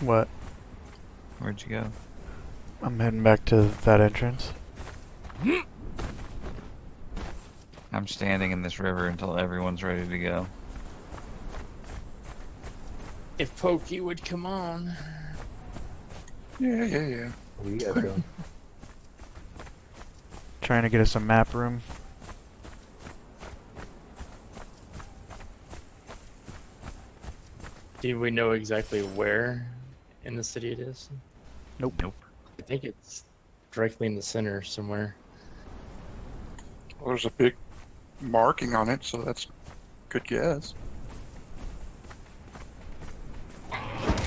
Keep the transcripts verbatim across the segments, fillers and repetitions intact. What? Where'd you go? I'm heading back to that entrance. I'm standing in this river until everyone's ready to go. If Pokey would come on. Yeah, yeah, yeah. We got him. Trying to get us a map room. Do we know exactly where in the city it is? Nope. Nope. I think it's directly in the center somewhere. Well, there's a big marking on it, so that's a good guess.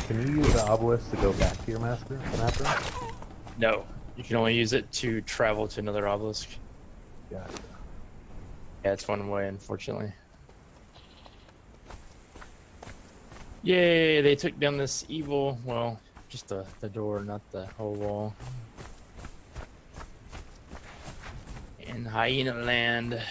Can you use the obelisk to go back to your master? Master? No. You can only use it to travel to another obelisk. Yeah. Yeah, it's one way, unfortunately. Yay, they took down this evil, well, just the, the door, not the whole wall. In Hyena Land.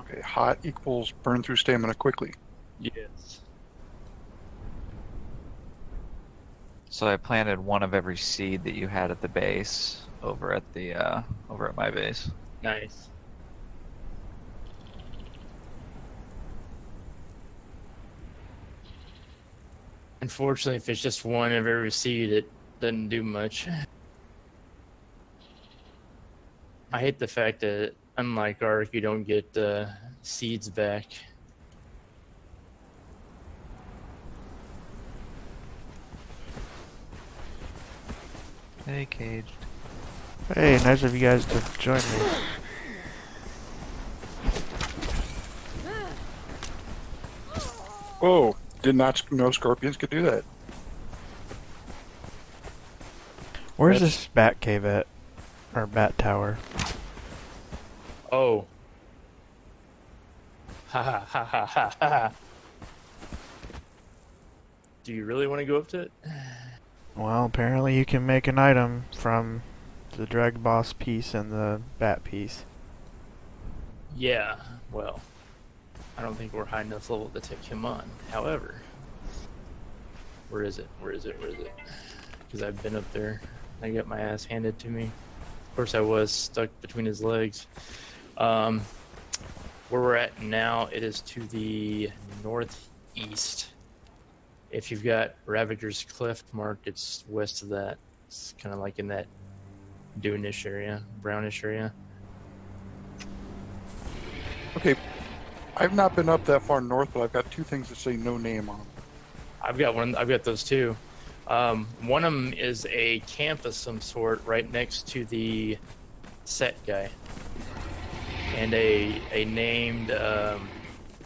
Okay, hot equals burn through stamina quickly. Yes. So I planted one of every seed that you had at the base, over at the, uh, over at my base. Nice. Unfortunately, if it's just one of every seed, it doesn't do much. I hate the fact that, unlike Ark, you don't get uh, seeds back. Hey, Caged. Hey, nice of you guys to join me. Whoa, did not know scorpions could do that. Where's That's... this bat cave at? Or bat tower? Oh. Ha ha ha ha ha ha. Do you really want to go up to it? Well, apparently you can make an item from the drag boss piece and the bat piece. Yeah, well, I don't think we're high enough level to take him on. However, where is it? Where is it? Where is it? Because I've been up there. I got my ass handed to me. Of course, I was stuck between his legs. Um, where we're at now, it is to the northeast. If you've got Ravager's Cliff marked, it's west of that. It's kind of like in that dune-ish area, brownish area. Okay, I've not been up that far north, but I've got two things that say no name on them. I've got one. I've got those two. Um, one of them is a camp of some sort right next to the set guy, and a a named. Um,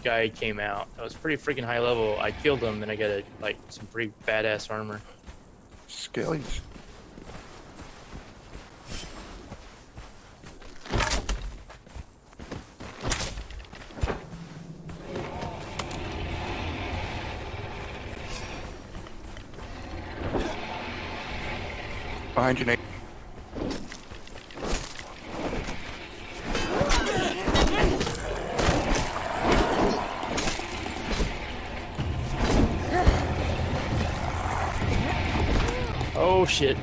guy came out. I was pretty freaking high level. I killed him and I got a, like some pretty badass armor. Skellies. Behind you, Nate. Oh shit.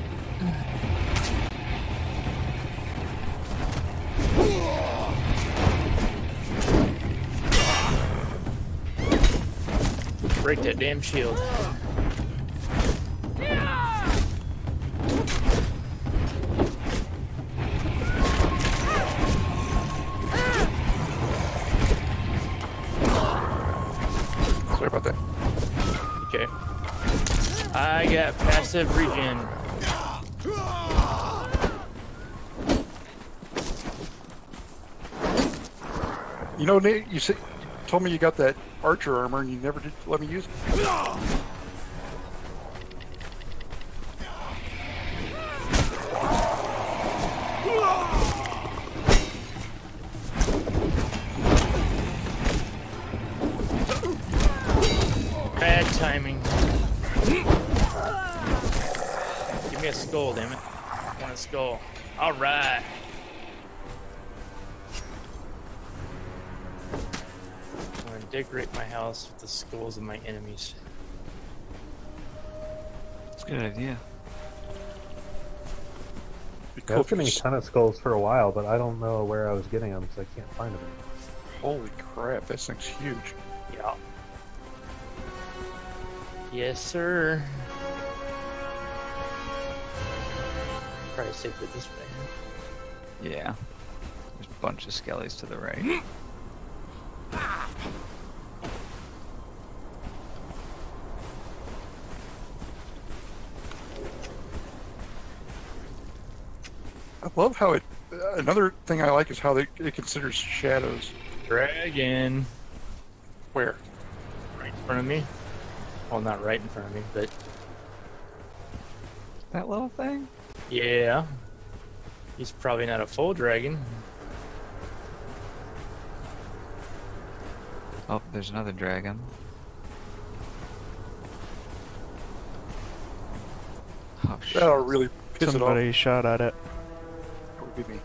Break that damn shield. Sorry about that. Okay. I got passive regen. You know, Nate, you say, told me you got that archer armor and you never did let me use it. Bad timing. Give me a skull, damn it. I want a skull. All right. decorate my house with the skulls of my enemies. That's a good idea. I was getting a ton of skulls for a while, but I don't know where I was getting them, so I can't find them anymore. Holy crap, this thing's huge. Yeah. Yes, sir. Probably safe it this way. Yeah. There's a bunch of skellies to the right. I love how it. Uh, another thing I like is how they, it considers shadows. Dragon. Where? Right in front of me. Well, not right in front of me, but that little thing. Yeah. He's probably not a full dragon. Oh, there's another dragon. Oh shit! That'll really piss it off. Somebody shot at it. That would be me.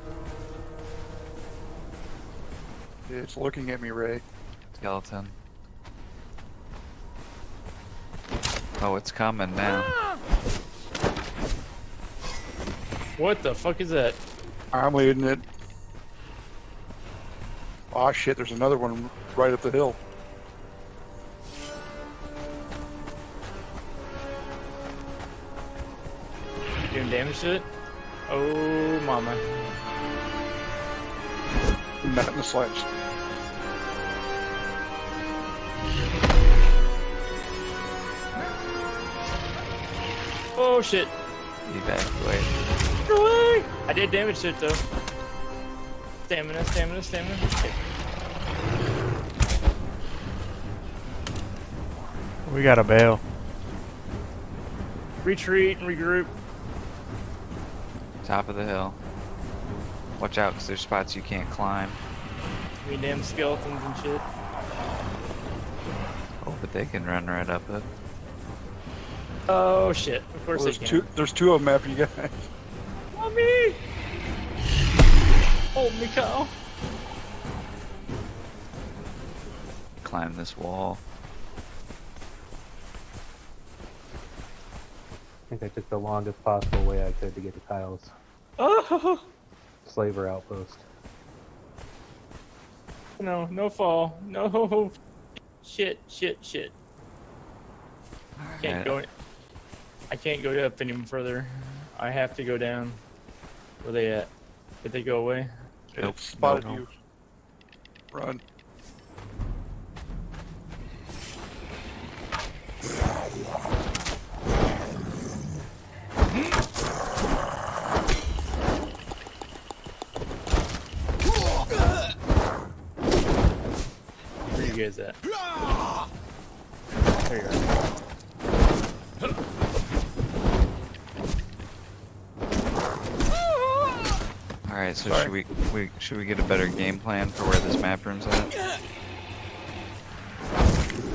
It's looking at me, Ray. Skeleton. Oh, it's coming now. Ah! What the fuck is that? I'm leading it. Aw, shit, there's another one right up the hill. You doing damage to it? Oh, mama. Not in the slightest. Oh shit! Evacuate. I did damage to it though. Stamina, stamina, stamina. We gotta bail. Retreat and regroup. Top of the hill. Watch out, because there's spots you can't climb. We damn skeletons and shit. Oh, but they can run right up it. Oh shit! Of course well, they there's can. Two, there's two of them after you guys. Help me! Hold me, cow. Climb this wall. I think I took the longest possible way I could to get to tiles. Oh! Slaver outpost. No, no fall. No. Shit, shit, shit. I can't right. go in. I can't go up any further. I have to go down. Where are they at? Did they go away? Nope. Spotted nope. you. Run. Where is that? There you are. All right, so Sorry. should we, we should we get a better game plan for where this map room's at?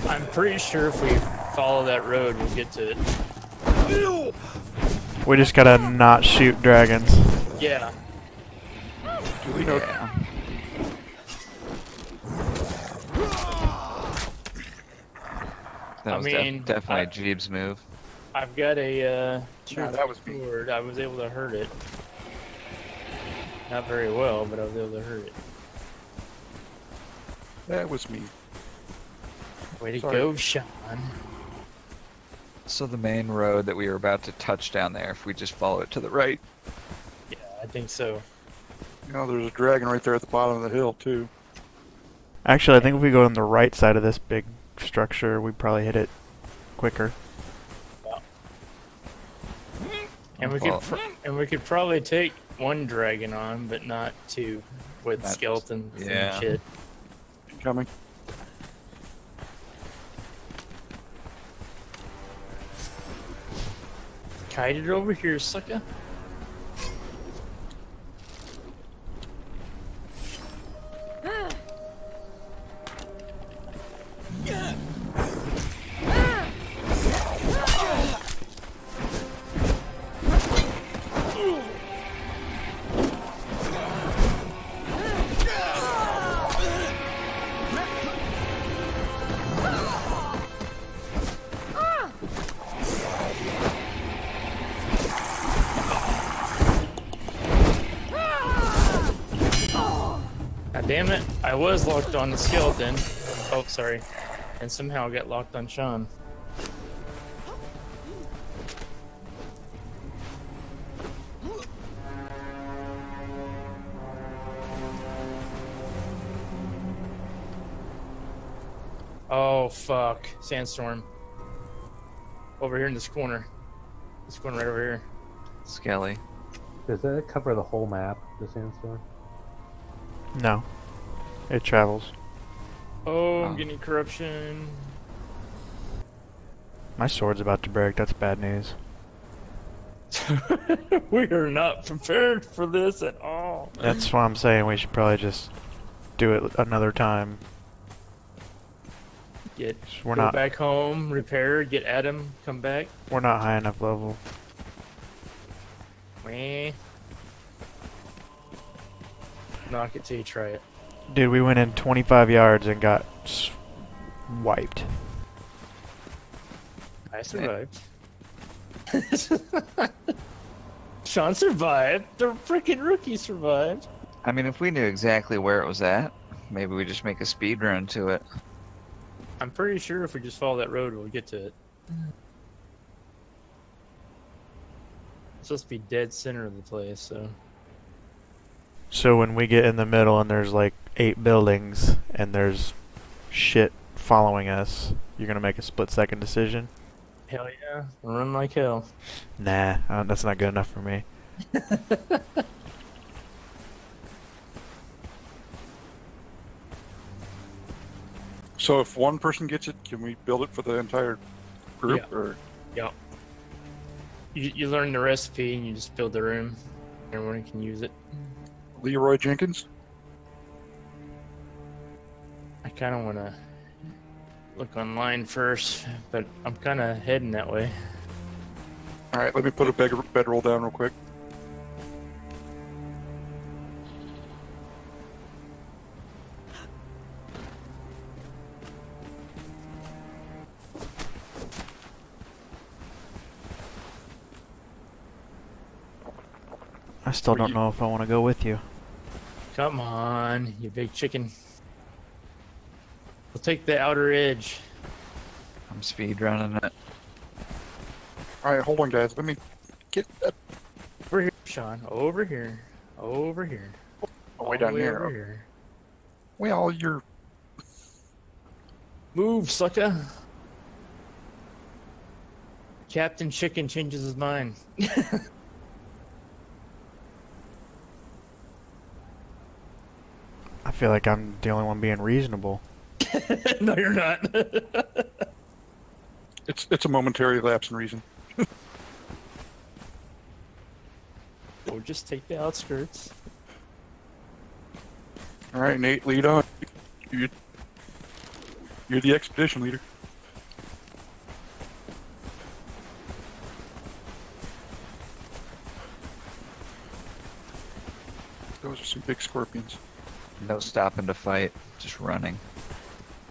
I'm pretty sure if we follow that road, we'll get to it. We just gotta not shoot dragons. Yeah. Do we know? Yeah. That I was mean, def definitely I, Jeeb's move. I've got a uh, nah, that was sword. I was able to hurt it. Not very well, but I was able to hurt it. That was me. Way to Sorry. go, Sean. So the main road that we were about to touch down there, if we just follow it to the right. Yeah, I think so. You know, there's a dragon right there at the bottom of the hill, too. Actually, I think if we go on the right side of this big structure, we probably hit it quicker. Yeah. And we well, could, and we could probably take one dragon on, but not two with skeletons just, yeah. and shit. Coming. Kite it over here, sucker. Damn it, I was locked on the skeleton. Oh, sorry. And somehow got locked on Sean. Oh, fuck. Sandstorm. Over here in this corner. This corner right over here. Skelly. Does that cover the whole map, the sandstorm? No. It travels. Oh, I'm oh. getting corruption. My sword's about to break. That's bad news. We are not prepared for this at all. That's why I'm saying we should probably just do it another time. Get we're go not, back home, repair, get Adam, come back. We're not high enough level. Meh. Knock it till you try it. Dude, we went in twenty-five yards and got wiped. I survived. Sean survived. The freaking rookie survived. I mean, if we knew exactly where it was at, maybe we just make a speed run to it. I'm pretty sure if we just follow that road, we'll get to it. It's supposed to be dead center of the place, so... So when we get in the middle and there's like eight buildings and there's shit following us, you're gonna make a split-second decision? Hell yeah. Run like hell. Nah, uh, that's not good enough for me. So if one person gets it, can we build it for the entire group? Yeah. Or? Yeah. You, you learn the recipe and you just build the room. Everyone can use it. Leroy Jenkins? I kind of want to look online first, but I'm kind of heading that way. All right, let me put a bed bedroll down real quick. I still don't know if I want to go with you. Come on, you big chicken. We'll take the outer edge. I'm speed running it. Alright, hold on guys, let me get up. Over here, Sean. Over here. Over here. Oh, way down here. Over here. Well, you're... Move, sucker. Captain Chicken changes his mind. I feel like I'm the only one being reasonable. No, you're not. it's it's a momentary lapse in reason. Or just take the outskirts. All right, Nate, lead on. You're, you're the expedition leader. Those are some big scorpions. No stopping to fight, just running.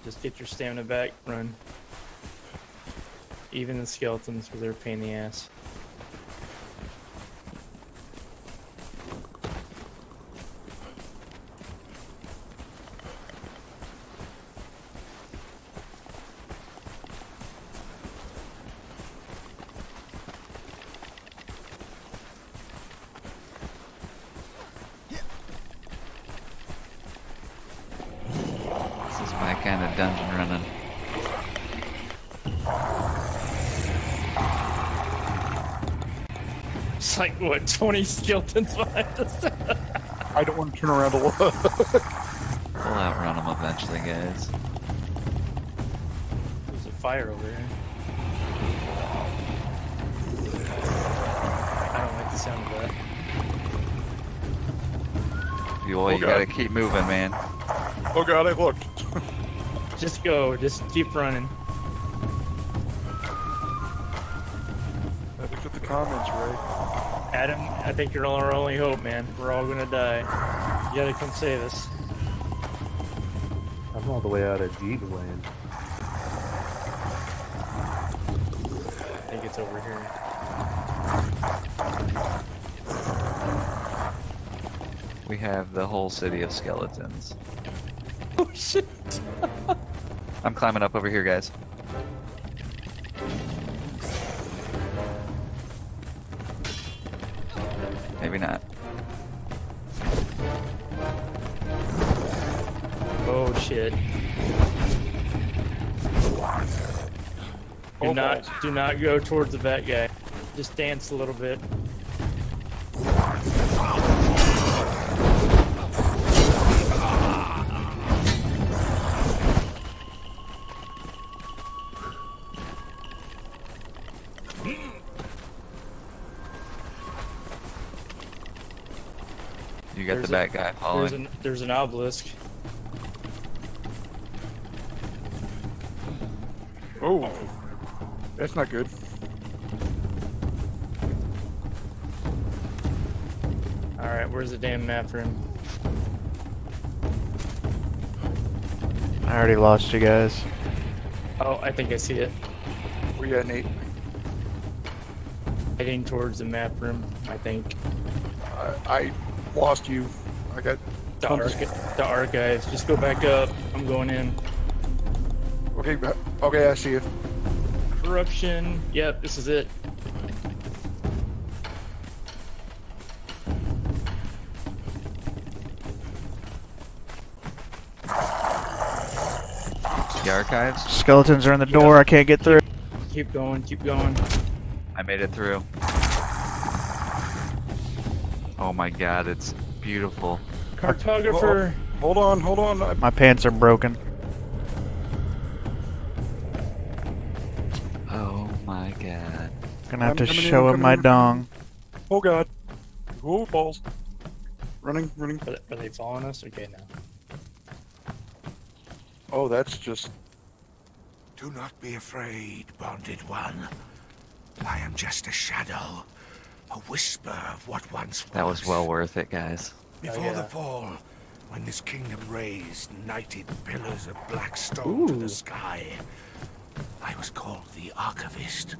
Just get your stamina back, run. Even the skeletons, because they're a pain in the ass. Like what, twenty skeletons behind us? I don't want to turn around to look. We'll outrun them eventually, guys. There's a fire over here. I don't like the sound of that. You, well, oh, you gotta keep moving, man. Oh god, I looked. Just go, just keep running. I looked at the comments, right? Adam, I think you're our only hope, man. We're all gonna die. You gotta come save us. I'm all the way out of Jeep land. I think it's over here. We have the whole city of skeletons. Oh shit! I'm climbing up over here, guys. Maybe not. Oh shit. Do not, do not go towards the vet guy. Just dance a little bit. You got there's the bat guy following. There's an, there's an obelisk. Oh, that's not good. All right, where's the damn map room? I already lost you guys. Oh, I think I see it. Where you at, Nate? Heading towards the map room, I think. Uh, I. Lost you. I got the, arch the archives. Just go back up. I'm going in. Okay, okay, I see you. Corruption. Yep, this is it. The archives. Skeletons are in the door. Yep. I can't get through. Keep going. Keep going. I made it through. Oh my god, it's beautiful. Cartographer! Oh, hold on, hold on. I... My pants are broken. Oh my god. Gonna have I'm to show in, him my in. dong. Oh god. Oh, balls. Running, running. Are they, are they following us? Okay, now. Oh, that's just... Do not be afraid, bonded one. I am just a shadow. A whisper of what once was. That was well worth it, guys. Before oh, yeah. the fall, when this kingdom raised knighted pillars of black stone Ooh. to the sky, I was called the Archivist.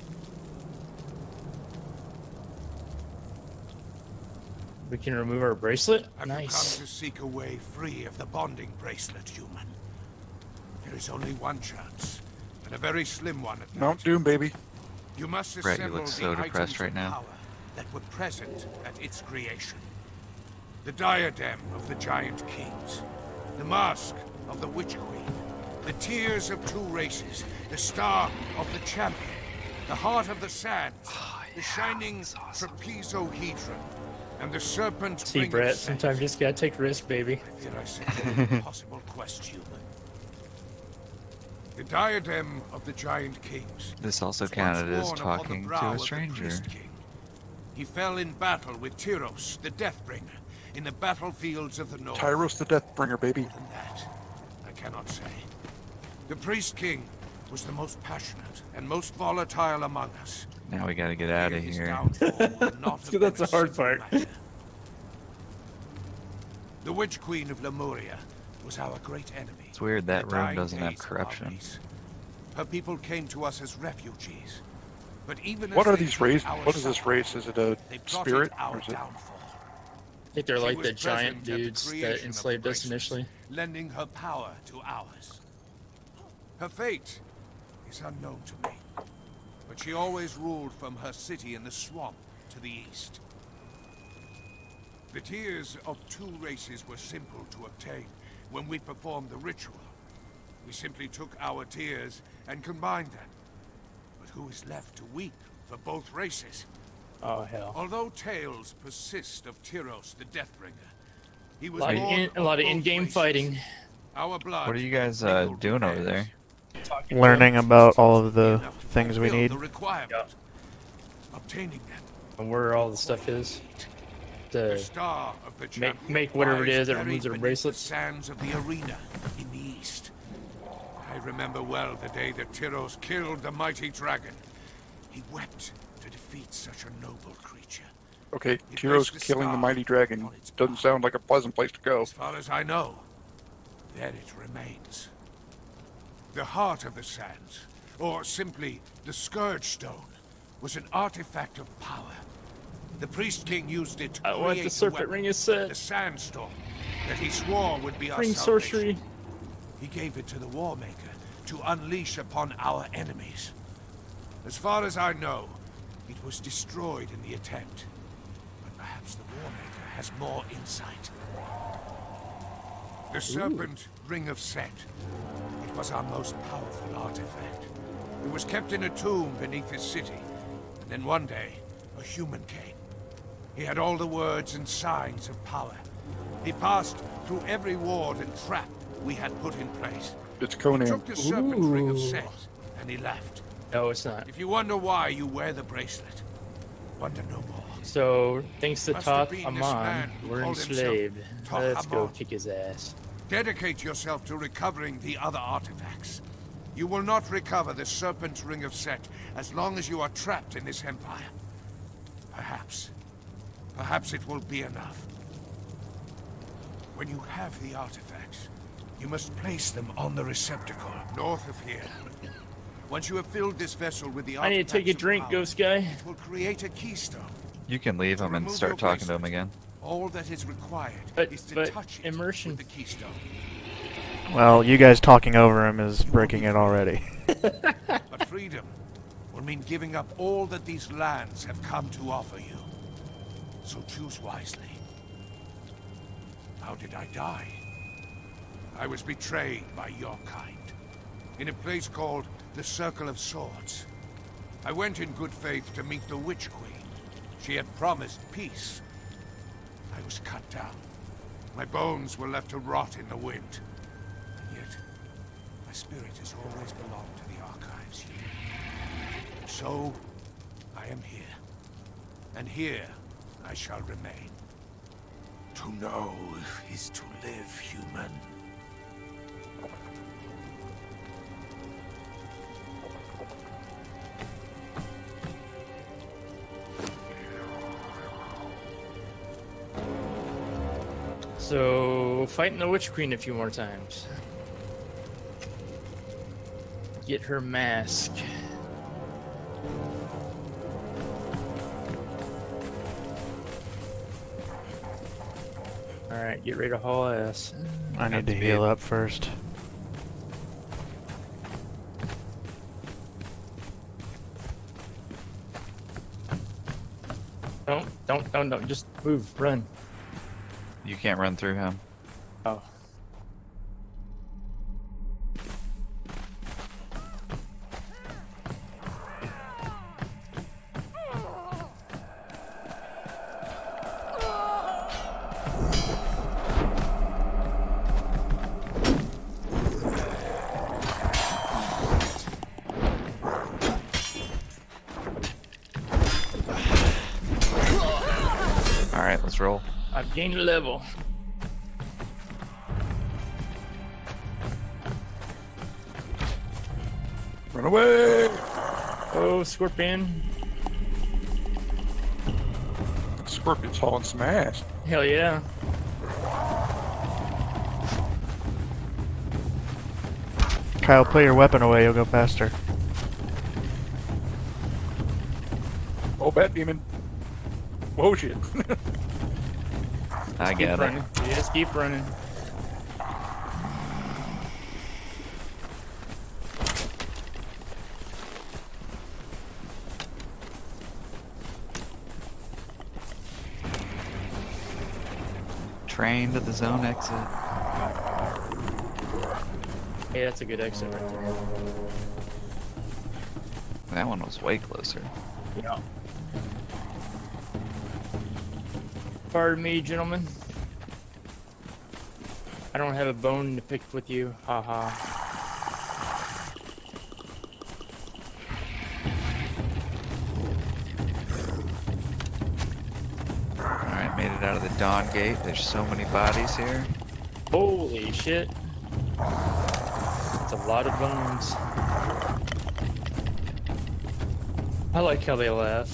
We can remove our bracelet? I've nice. come to seek a way free of the bonding bracelet, human. There is only one chance, and a very slim one at that. Mount Doom, baby. You must Brett, you look so depressed right now. That were present at its creation. The Diadem of the Giant Kings, the Mask of the Witch Queen, the Tears of Two Races, the Star of the Champion, the Heart of the Sands, oh, yeah, the Shining awesome. Trapezohedron, and the Serpent Ring of Set. See, Brett, sometimes you just gotta take risk, baby. I fear I said an impossible quest, human. The Diadem of the Giant Kings. This also counted as talking to a stranger. He fell in battle with Tyros the Deathbringer in the battlefields of the north. Tyros the Deathbringer, baby. More than that, I cannot say. The Priest King was the most passionate and most volatile among us. Now we gotta get out of here. That's the hard part. The Witch Queen of Lemuria was our great enemy. It's weird that room doesn't have corruption. Her people came to us as refugees. But even what are these races? What is this race? Is it a spirit? Or is it... I think they're like the giant dudes that enslaved us initially. Lending her power to ours. Her fate is unknown to me. But she always ruled from her city in the swamp to the east. The tears of two races were simple to obtain when we performed the ritual. We simply took our tears and combined them. Who is left to weep for both races? Oh hell! Although tales persist of Tyros the Deathbringer, he was a lot of, in, a lot of in-game fighting. Our blood. What are you guys uh, doing over there? Talking Learning about, about all of the things we need. Yeah. Obtaining them. And where all the stuff is. The, the star of the make make whatever it is that removes their bracelets. The sands of the arena in the east. I remember well the day that Tyros killed the mighty dragon. He wept to defeat such a noble creature. Okay, Tyros killing the mighty dragon doesn't sound like a pleasant place to go. As far as I know, there it remains. The Heart of the Sands, or simply the Scourge Stone, was an artifact of power, The priest king used it to oh, create the serpent ring is set. The sandstorm that he swore would be our ring salvation. Sorcery. He gave it to the warmaker to unleash upon our enemies. As far as I know, it was destroyed in the attempt. But perhaps the warmaker has more insight. The Serpent Ring of Set. It was our most powerful artifact. It was kept in a tomb beneath this city. And then one day, a human came. He had all the words and signs of power. He passed through every ward and trap we had put in place. It's Conan. He took the Serpent Ooh. Ring of Set, and he left. No, it's not. If you wonder why you wear the bracelet, wonder no more. So, thanks to Top Aman, we're enslaved. Let's go kick his ass. Dedicate yourself to recovering the other artifacts. You will not recover the Serpent Ring of Set as long as you are trapped in this empire. Perhaps. Perhaps it will be enough. When you have the artifacts, you must place them on the receptacle north of here. Once you have filled this vessel with the artifacts, I need to take a drink, power, Ghost Guy. It will create a keystone. You can leave him and start talking bracelet. to him again. All that is required but, is to but touch it immersion. with the keystone. Well, you guys talking over him is breaking it already. But freedom will mean giving up all that these lands have come to offer you. So choose wisely. How did I die? I was betrayed by your kind, in a place called the Circle of Swords. I went in good faith to meet the Witch Queen. She had promised peace. I was cut down. My bones were left to rot in the wind. And yet, my spirit has always belonged to the Archives here. So, I am here. And here, I shall remain. To know is to live, human. So, fighting the Witch Queen a few more times. Get her mask. Alright, get rid of haul ass. I need to heal up first. Don't, don't, don't, don't. Just move, run. You can't run through him. Oh. All right, let's roll. I've gained a level. Run away! Oh, Scorpion. Scorpion's hauling some ass. Hell yeah. Kyle, put your weapon away, you'll go faster. Oh, Bat Demon. Whoa, shit. I get it. Yes, keep running. Train to the zone exit. Hey, that's a good exit right there. That one was way closer. Yeah. Pardon me, gentlemen. I don't have a bone to pick with you. Haha. -ha. Alright, made it out of the Dawn Gate. There's so many bodies here. Holy shit. That's a lot of bones. I like how they laugh.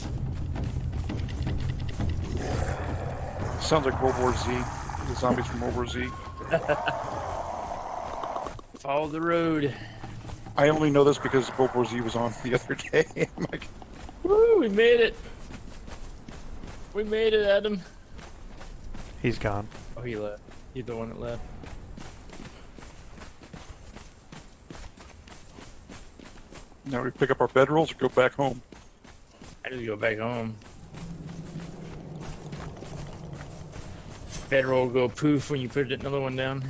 Sounds like World War Z. The zombies from World War Z. Follow the road. I only know this because World War Z was on the other day. I'm like, woo, we made it. We made it, Adam. He's gone. Oh, he left. He's the one that left. Now we pick up our bedrolls or go back home? I just go back home. Bedroll will go poof when you put another one down.